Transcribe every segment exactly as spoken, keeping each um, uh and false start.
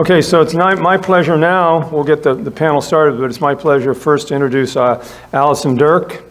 Okay, so it's my pleasure now, we'll get the, the panel started, but it's my pleasure first to introduce uh, Allison Duerk.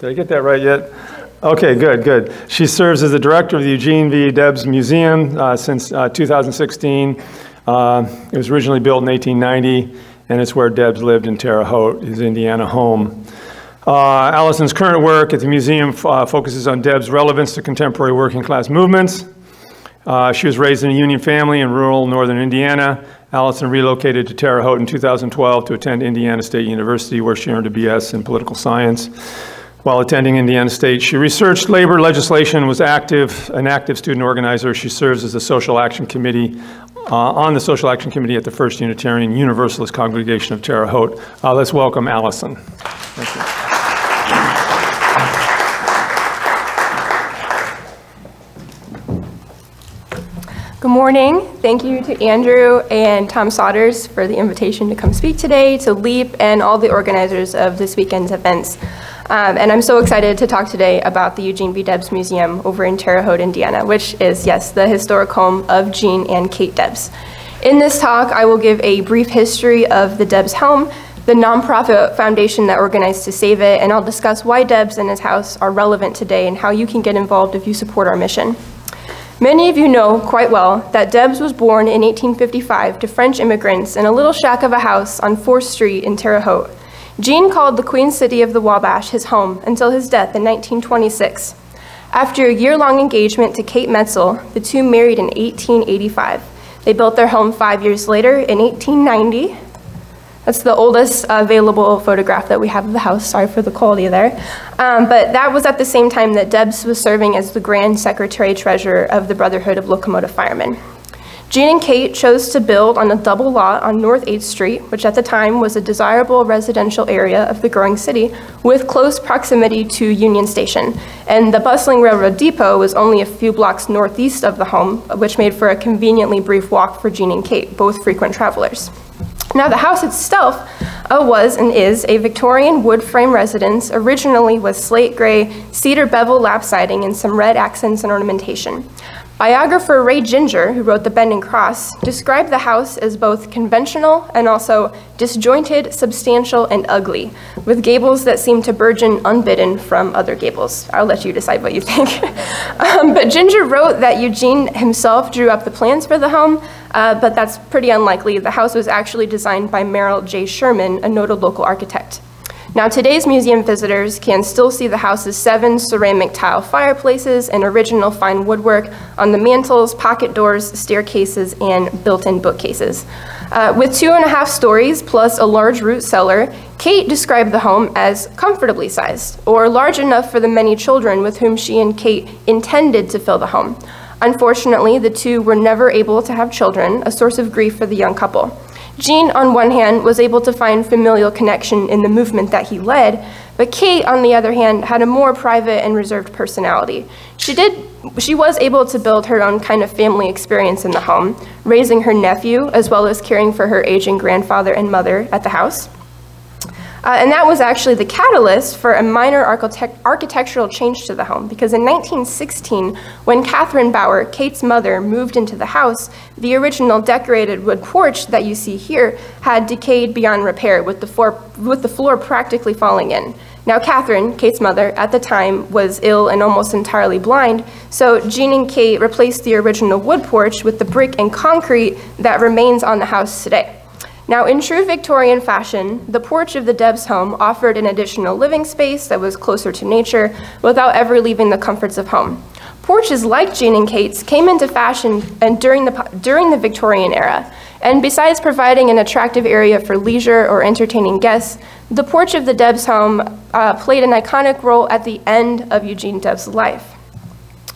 Did I get that right yet? Okay, good, good. She serves as the director of the Eugene V. Debs Museum uh, since uh, two thousand sixteen. Uh, it was originally built in eighteen ninety, and it's where Debs lived in Terre Haute, his Indiana home. Uh, Allison's current work at the museum uh, focuses on Debs' relevance to contemporary working class movements. Uh, she was raised in a union family in rural northern Indiana. Allison relocated to Terre Haute in two thousand twelve to attend Indiana State University, where she earned a B S in political science. While attending Indiana State, she researched labor legislation, was active, an active student organizer. She serves as the Social Action Committee, uh, on the Social Action Committee at the First Unitarian Universalist Congregation of Terre Haute. Uh, let's welcome Allison. Thank you. Good morning. Thank you to Andrew and Tom Saunders for the invitation to come speak today, to LEAP and all the organizers of this weekend's events. Um, and I'm so excited to talk today about the Eugene V. Debs Museum over in Terre Haute, Indiana, which is, yes, the historic home of Gene and Kate Debs. In this talk, I will give a brief history of the Debs home, the nonprofit foundation that organized to save it, and I'll discuss why Debs and his house are relevant today and how you can get involved if you support our mission. Many of you know quite well that Debs was born in eighteen fifty-five to French immigrants in a little shack of a house on fourth street in Terre Haute. Gene called the Queen City of the Wabash his home until his death in nineteen twenty-six. After a year-long engagement to Kate Metzel, the two married in eighteen eighty-five. They built their home five years later in eighteen ninety. That's the oldest available photograph that we have of the house. Sorry for the quality there. Um, but that was at the same time that Debs was serving as the Grand Secretary Treasurer of the Brotherhood of Locomotive Firemen. Gene and Kate chose to build on a double lot on North eighth street, which at the time was a desirable residential area of the growing city with close proximity to Union Station. And the bustling railroad depot was only a few blocks northeast of the home, which made for a conveniently brief walk for Gene and Kate, both frequent travelers. Now, the house itself uh, was and is a Victorian wood frame residence, originally with slate gray cedar bevel lap siding and some red accents and ornamentation. Biographer Ray Ginger, who wrote The Bending Cross, described the house as both conventional and also disjointed, substantial, and ugly, with gables that seemed to burgeon unbidden from other gables. I'll let you decide what you think. um, but Ginger wrote that Eugene himself drew up the plans for the home, uh, but that's pretty unlikely. The house was actually designed by Merrill J. Sherman, a noted local architect. Now, today's museum visitors can still see the house's seven ceramic tile fireplaces and original fine woodwork on the mantels, pocket doors, staircases, and built-in bookcases. Uh, with two and a half stories plus a large root cellar, Kate described the home as comfortably sized, or large enough for the many children with whom she and Kate intended to fill the home. Unfortunately, the two were never able to have children, a source of grief for the young couple. Gene, on one hand, was able to find familial connection in the movement that he led, but Kate, on the other hand, had a more private and reserved personality. She did, she was able to build her own kind of family experience in the home, raising her nephew, as well as caring for her aging grandfather and mother at the house. Uh, and that was actually the catalyst for a minor architect architectural change to the home, because in nineteen sixteen, when Catherine Bauer, Kate's mother, moved into the house, the original decorated wood porch that you see here had decayed beyond repair, with the floor, with the floor practically falling in. Now, Catherine, Kate's mother, at the time was ill and almost entirely blind, so Gene and Kate replaced the original wood porch with the brick and concrete that remains on the house today. Now, in true Victorian fashion, the porch of the Debs home offered an additional living space that was closer to nature without ever leaving the comforts of home. Porches like Gene and Kate's came into fashion and during the, during the Victorian era, and besides providing an attractive area for leisure or entertaining guests, the porch of the Debs home uh, played an iconic role at the end of Eugene Debs' life.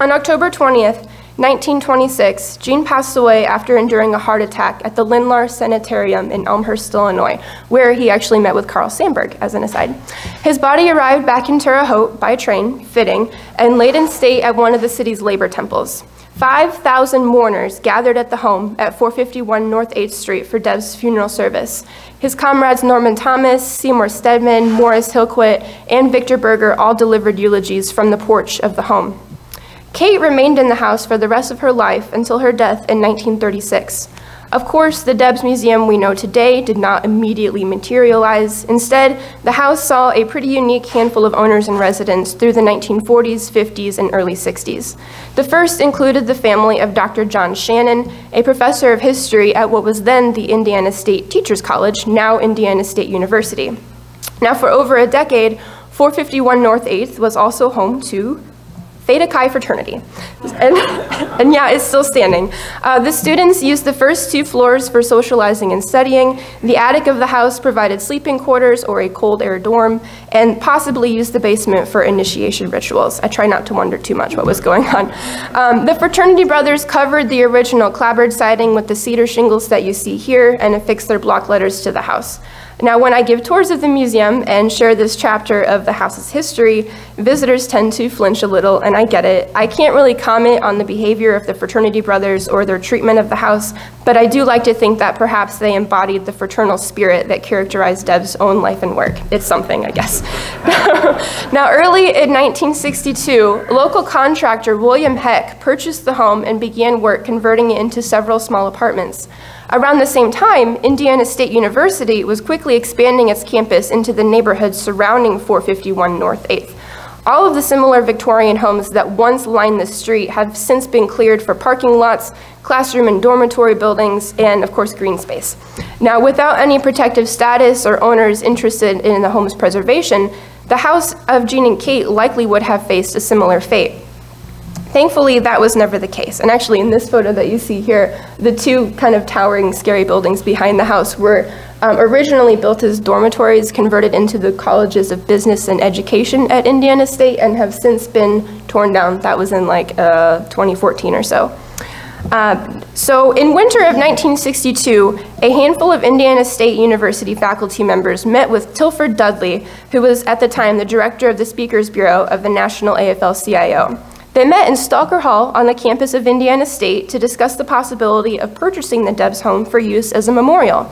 On October twentieth, nineteen twenty-six, Gene passed away after enduring a heart attack at the Lindlar Sanitarium in Elmhurst, Illinois, where he actually met with Carl Sandburg, as an aside. His body arrived back in Terre Haute by train, fitting, and laid in state at one of the city's labor temples. five thousand mourners gathered at the home at four fifty-one North eighth street for Debs' funeral service. His comrades Norman Thomas, Seymour Stedman, Morris Hilquitt, and Victor Berger all delivered eulogies from the porch of the home. Kate remained in the house for the rest of her life until her death in nineteen thirty-six. Of course, the Debs Museum we know today did not immediately materialize. Instead, the house saw a pretty unique handful of owners and residents through the nineteen forties, fifties, and early sixties. The first included the family of Doctor John Shannon, a professor of history at what was then the Indiana State Teachers College, now Indiana State University. Now, for over a decade, four fifty-one North eighth was also home to Theta Chi fraternity, and, and yeah, it's still standing. Uh, the students used the first two floors for socializing and studying. The attic of the house provided sleeping quarters or a cold air dorm, and possibly used the basement for initiation rituals. I try not to wonder too much what was going on. Um, the fraternity brothers covered the original clapboard siding with the cedar shingles that you see here and affixed their block letters to the house. Now, when I give tours of the museum and share this chapter of the house's history, visitors tend to flinch a little, and I get it. I can't really comment on the behavior of the fraternity brothers or their treatment of the house, but I do like to think that perhaps they embodied the fraternal spirit that characterized Debs' own life and work. It's something, I guess. Now, early in nineteen sixty-two, local contractor William Heck purchased the home and began work converting it into several small apartments. Around the same time, Indiana State University was quickly expanding its campus into the neighborhood surrounding four fifty-one North eighth. All of the similar Victorian homes that once lined the street have since been cleared for parking lots, classroom and dormitory buildings, and of course green space. Now, without any protective status or owners interested in the home's preservation, the house of Jean and Kate likely would have faced a similar fate. Thankfully, that was never the case. And actually, in this photo that you see here, the two kind of towering, scary buildings behind the house were um, originally built as dormitories, converted into the colleges of business and education at Indiana State, and have since been torn down. That was in like uh, twenty fourteen or so. Uh, so in winter of nineteen sixty-two, a handful of Indiana State University faculty members met with Tilford Dudley, who was at the time the director of the Speakers Bureau of the National A F L C I O. They met in Stalker Hall on the campus of Indiana State to discuss the possibility of purchasing the Debs home for use as a memorial.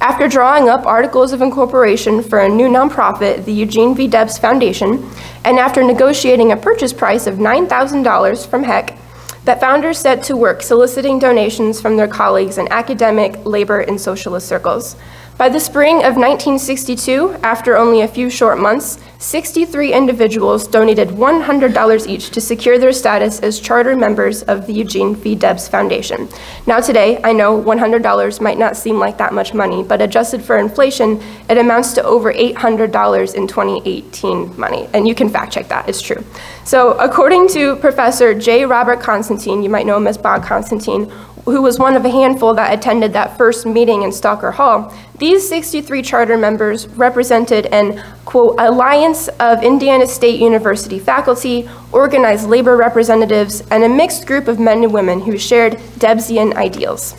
After drawing up articles of incorporation for a new nonprofit, the Eugene V. Debs Foundation, and after negotiating a purchase price of nine thousand dollars from Heck, the founders set to work soliciting donations from their colleagues in academic, labor, and socialist circles. By the spring of nineteen sixty-two, after only a few short months, sixty-three individuals donated one hundred dollars each to secure their status as charter members of the Eugene V. Debs Foundation. Now today, I know one hundred dollars might not seem like that much money, but adjusted for inflation, it amounts to over eight hundred dollars in twenty eighteen money, and you can fact check that, it's true. So according to Professor J. Robert Constantine, you might know him as Bob Constantine, who was one of a handful that attended that first meeting in Stalker Hall, these sixty-three charter members represented an, quote, alliance of Indiana State University faculty, organized labor representatives, and a mixed group of men and women who shared Debsian ideals.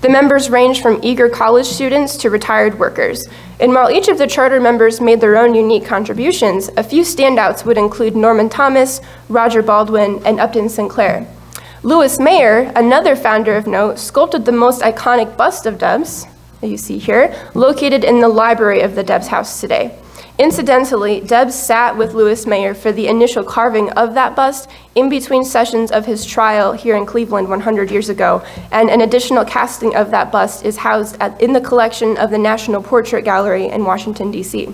The members ranged from eager college students to retired workers. And while each of the charter members made their own unique contributions, a few standouts would include Norman Thomas, Roger Baldwin, and Upton Sinclair. Louis Mayer, another founder of note, sculpted the most iconic bust of Debs that you see here, located in the library of the Debs House today. Incidentally, Debs sat with Louis Mayer for the initial carving of that bust in between sessions of his trial here in Cleveland one hundred years ago, and an additional casting of that bust is housed at, in the collection of the National Portrait Gallery in Washington, D C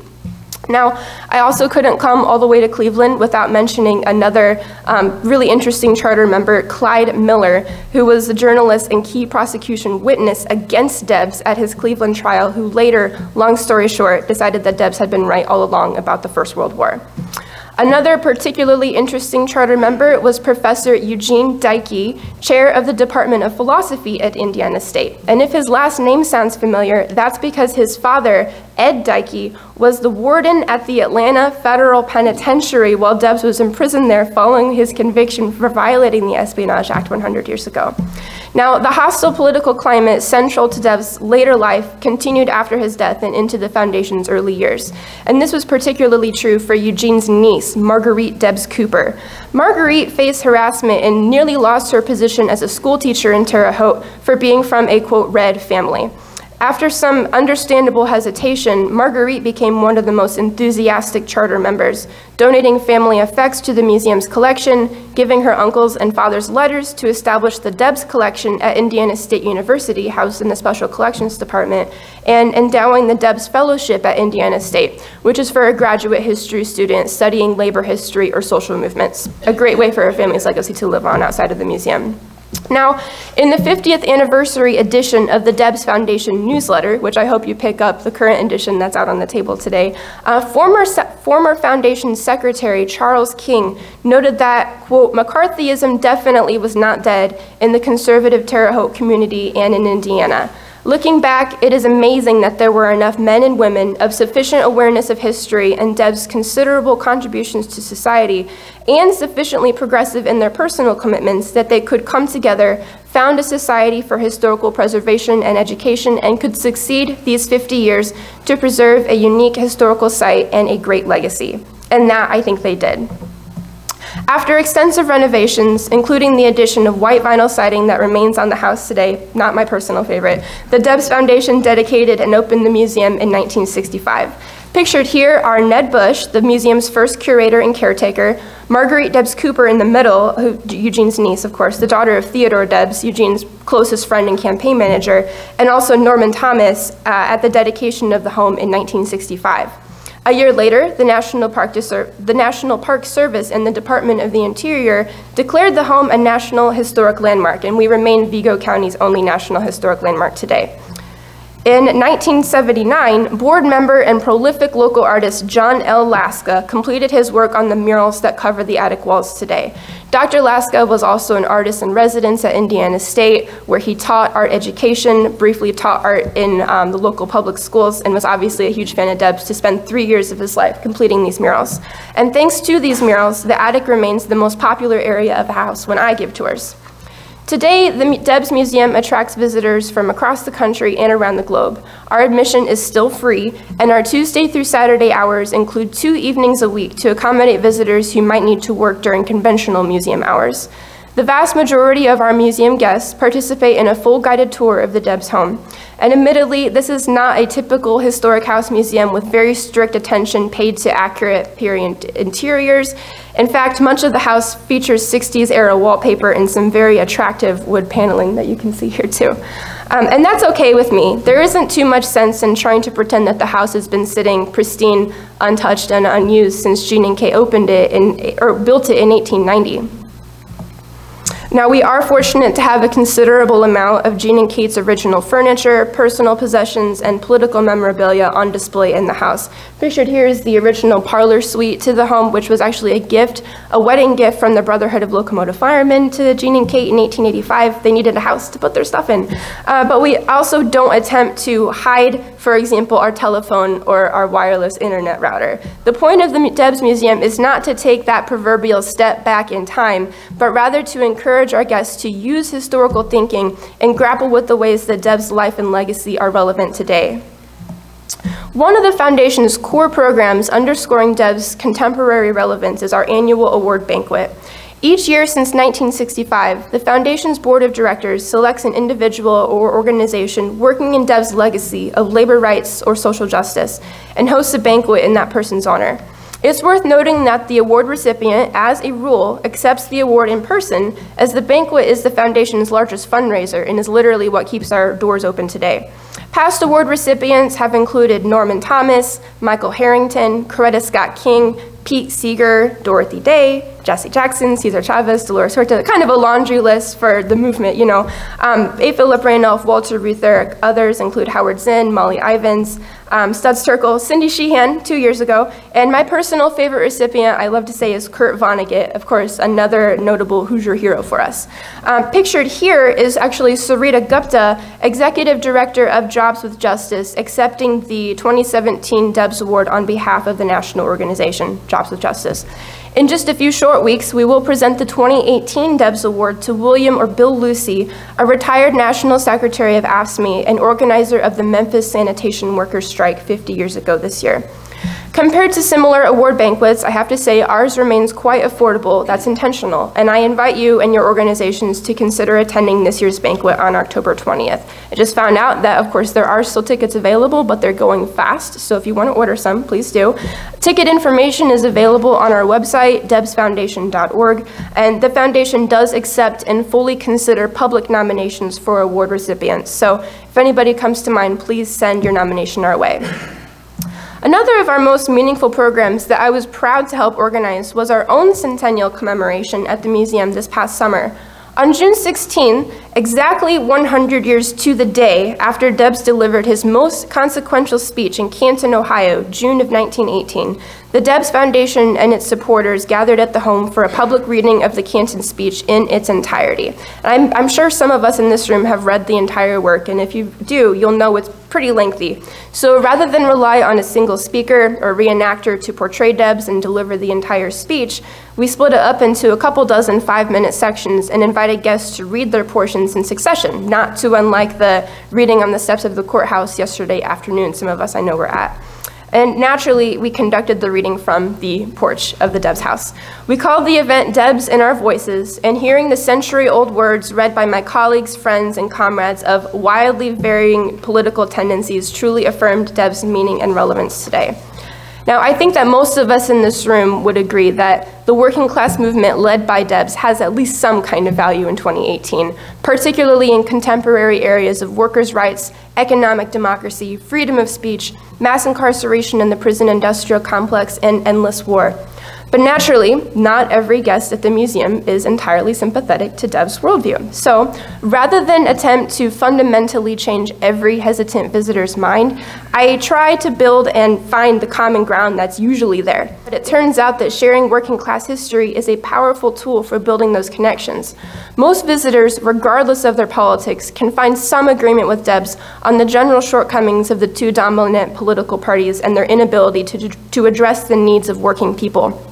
Now, I also couldn't come all the way to Cleveland without mentioning another um, really interesting charter member, Clyde Miller, who was the journalist and key prosecution witness against Debs at his Cleveland trial, who later, long story short, decided that Debs had been right all along about the First World War. Another particularly interesting charter member was Professor Eugene Debs, chair of the Department of Philosophy at Indiana State. And if his last name sounds familiar, that's because his father, Ed Debs, was the warden at the Atlanta Federal Penitentiary while Debs was imprisoned there following his conviction for violating the Espionage Act one hundred years ago. Now, the hostile political climate central to Debs' later life continued after his death and into the foundation's early years. And this was particularly true for Eugene's niece, Marguerite Debs Cooper. Marguerite faced harassment and nearly lost her position as a school teacher in Terre Haute for being from a, quote, red family. After some understandable hesitation, Marguerite became one of the most enthusiastic charter members, donating family effects to the museum's collection, giving her uncles and father's letters to establish the Debs Collection at Indiana State University, housed in the Special Collections Department, and endowing the Debs Fellowship at Indiana State, which is for a graduate history student studying labor history or social movements. A great way for a family's legacy to live on outside of the museum. Now, in the fiftieth anniversary edition of the Debs Foundation newsletter, which I hope you pick up, the current edition that's out on the table today, uh, former, former Foundation Secretary Charles King noted that, quote, "McCarthyism definitely was not dead in the conservative Terre Haute community and in Indiana. Looking back, it is amazing that there were enough men and women of sufficient awareness of history and Debs' considerable contributions to society, and sufficiently progressive in their personal commitments that they could come together, found a society for historical preservation and education, and could succeed these fifty years to preserve a unique historical site and a great legacy." And that, I think, they did. After extensive renovations, including the addition of white vinyl siding that remains on the house today, not my personal favorite, the Debs Foundation dedicated and opened the museum in nineteen sixty-five. Pictured here are Ned Bush, the museum's first curator and caretaker, Marguerite Debs Cooper in the middle, who, Eugene's niece, of course, the daughter of Theodore Debs, Eugene's closest friend and campaign manager, and also Norman Thomas uh, at the dedication of the home in nineteen sixty-five. A year later, the National Park, the National Park Service and the Department of the Interior declared the home a National Historic Landmark, and we remain Vigo County's only National Historic Landmark today. In nineteen seventy-nine, board member and prolific local artist John L. Laska completed his work on the murals that cover the attic walls today. Doctor Laska was also an artist in residence at Indiana State, where he taught art education, briefly taught art in um, the local public schools, and was obviously a huge fan of Debs to spend three years of his life completing these murals. And thanks to these murals, the attic remains the most popular area of the house when I give tours. Today, the Debs Museum attracts visitors from across the country and around the globe. Our admission is still free, and our Tuesday through Saturday hours include two evenings a week to accommodate visitors who might need to work during conventional museum hours. The vast majority of our museum guests participate in a full guided tour of the Debs home. And admittedly, this is not a typical historic house museum with very strict attention paid to accurate period interiors. In fact, much of the house features sixties era wallpaper and some very attractive wood paneling that you can see here too. Um, and that's okay with me. There isn't too much sense in trying to pretend that the house has been sitting pristine, untouched, and unused since Gene and Kay opened it in, or built it in eighteen ninety. Now, we are fortunate to have a considerable amount of Gene and Kate's original furniture, personal possessions, and political memorabilia on display in the house. Pictured here is the original parlor suite to the home, which was actually a gift, a wedding gift from the Brotherhood of Locomotive Firemen to Gene and Kate in eighteen eighty-five. They needed a house to put their stuff in. Uh, but we also don't attempt to hide, for example, our telephone or our wireless internet router. The point of the Debs Museum is not to take that proverbial step back in time, but rather to encourage our guests to use historical thinking and grapple with the ways that Debs' life and legacy are relevant today. One of the Foundation's core programs underscoring Debs' contemporary relevance is our annual award banquet. Each year since nineteen sixty-five, the Foundation's Board of Directors selects an individual or organization working in Debs' legacy of labor rights or social justice and hosts a banquet in that person's honor. It's worth noting that the award recipient, as a rule, accepts the award in person, as the banquet is the Foundation's largest fundraiser and is literally what keeps our doors open today. Past award recipients have included Norman Thomas, Michael Harrington, Coretta Scott King, Pete Seeger, Dorothy Day, Jesse Jackson, Cesar Chavez, Dolores Huerta, kind of a laundry list for the movement, you know. Um, A. Philip Randolph, Walter Reuther, others include Howard Zinn, Molly Ivins, Um, Studs Terkel, Cindy Sheehan two years ago, and my personal favorite recipient, I love to say, is Kurt Vonnegut, of course, another notable Hoosier hero for us. Um, pictured here is actually Sarita Gupta, Executive Director of Jobs with Justice, accepting the twenty seventeen Debs Award on behalf of the national organization, Jobs with Justice. In just a few short weeks, we will present the twenty eighteen Debs Award to William or Bill Lucy, a retired National Secretary of AFSCME and organizer of the Memphis Sanitation Workers Strike fifty years ago this year. Compared to similar award banquets, I have to say ours remains quite affordable. That's intentional, and I invite you and your organizations to consider attending this year's banquet on October twentieth. I just found out that, of course, there are still tickets available, but they're going fast, so if you want to order some, please do. Ticket information is available on our website, debs foundation dot org, and the foundation does accept and fully consider public nominations for award recipients, so if anybody comes to mind, please send your nomination our way. Another of our most meaningful programs that I was proud to help organize was our own centennial commemoration at the museum this past summer. On June sixteenth, exactly one hundred years to the day after Debs delivered his most consequential speech in Canton, Ohio, June of nineteen eighteen, the Debs Foundation and its supporters gathered at the home for a public reading of the Canton speech in its entirety. And I'm, I'm sure some of us in this room have read the entire work, and if you do, you'll know it's pretty lengthy. So rather than rely on a single speaker or reenactor to portray Debs and deliver the entire speech, we split it up into a couple dozen five-minute sections and invited guests to read their portions in succession, not too unlike the reading on the steps of the courthouse yesterday afternoon some of us I know were at. And naturally, we conducted the reading from the porch of the Debs House. We called the event Debs in Our Voices, and hearing the century-old words read by my colleagues, friends, and comrades of wildly varying political tendencies truly affirmed Debs' meaning and relevance today. Now, I think that most of us in this room would agree that the working class movement led by Debs has at least some kind of value in twenty eighteen, particularly in contemporary areas of workers' rights, economic democracy, freedom of speech, mass incarceration in the prison industrial complex, and endless war. But naturally, not every guest at the museum is entirely sympathetic to Debs' worldview. So rather than attempt to fundamentally change every hesitant visitor's mind, I try to build and find the common ground that's usually there. But it turns out that sharing working class history is a powerful tool for building those connections. Most visitors, regardless of their politics, can find some agreement with Debs on the general shortcomings of the two dominant political parties and their inability to, to address the needs of working people.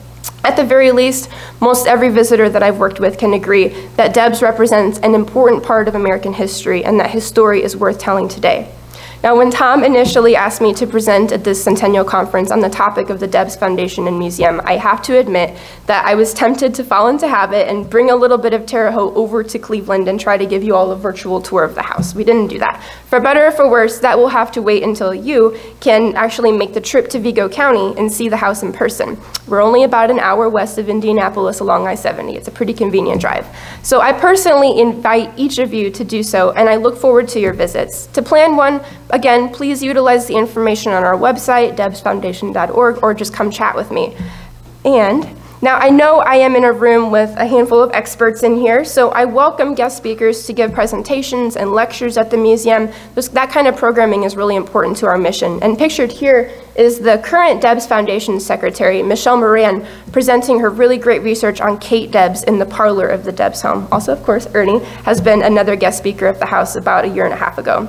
At the very least, most every visitor that I've worked with can agree that Debs represents an important part of American history and that his story is worth telling today. Now, when Tom initially asked me to present at this centennial conference on the topic of the Debs Foundation and Museum, I have to admit that I was tempted to fall into habit and bring a little bit of Terre Haute over to Cleveland and try to give you all a virtual tour of the house. We didn't do that. For better or for worse, that will have to wait until you can actually make the trip to Vigo County and see the house in person. We're only about an hour west of Indianapolis along I seventy. It's a pretty convenient drive. So I personally invite each of you to do so, and I look forward to your visits. To plan one, again, please utilize the information on our website, debs foundation dot org, or just come chat with me. And now I know I am in a room with a handful of experts in here, so I welcome guest speakers to give presentations and lectures at the museum. This, that kind of programming is really important to our mission. And pictured here is the current Debs Foundation Secretary, Michelle Moran, presenting her really great research on Kate Debs in the parlor of the Debs home. Also, of course, Ernie has been another guest speaker at the house about a year and a half ago.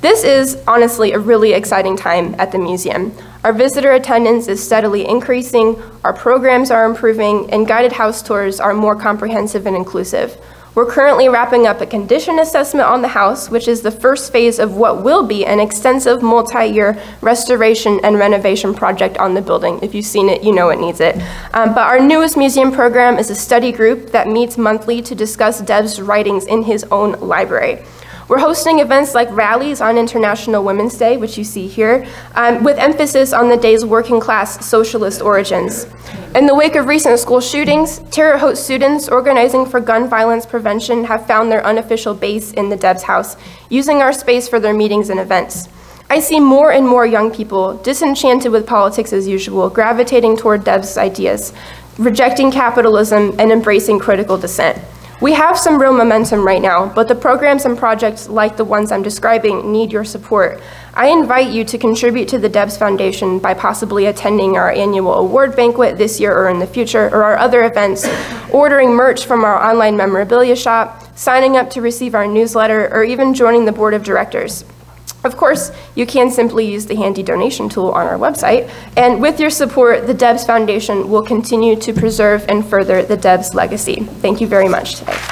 This is honestly a really exciting time at the museum. Our visitor attendance is steadily increasing, our programs are improving, and guided house tours are more comprehensive and inclusive. We're currently wrapping up a condition assessment on the house, which is the first phase of what will be an extensive multi-year restoration and renovation project on the building. If you've seen it, you know it needs it. Um, but our newest museum program is a study group that meets monthly to discuss Debs' writings in his own library. We're hosting events like rallies on International Women's Day, which you see here, um, with emphasis on the day's working class socialist origins. In the wake of recent school shootings, Terre Haute students organizing for gun violence prevention have found their unofficial base in the Debs House, using our space for their meetings and events. I see more and more young people, disenchanted with politics as usual, gravitating toward Debs' ideas, rejecting capitalism and embracing critical dissent. We have some real momentum right now, but the programs and projects like the ones I'm describing need your support. I invite you to contribute to the Debs Foundation by possibly attending our annual award banquet this year or in the future, or our other events, ordering merch from our online memorabilia shop, signing up to receive our newsletter, or even joining the board of directors. Of course, you can simply use the handy donation tool on our website, and with your support, the Debs Foundation will continue to preserve and further the Debs legacy. Thank you very much today.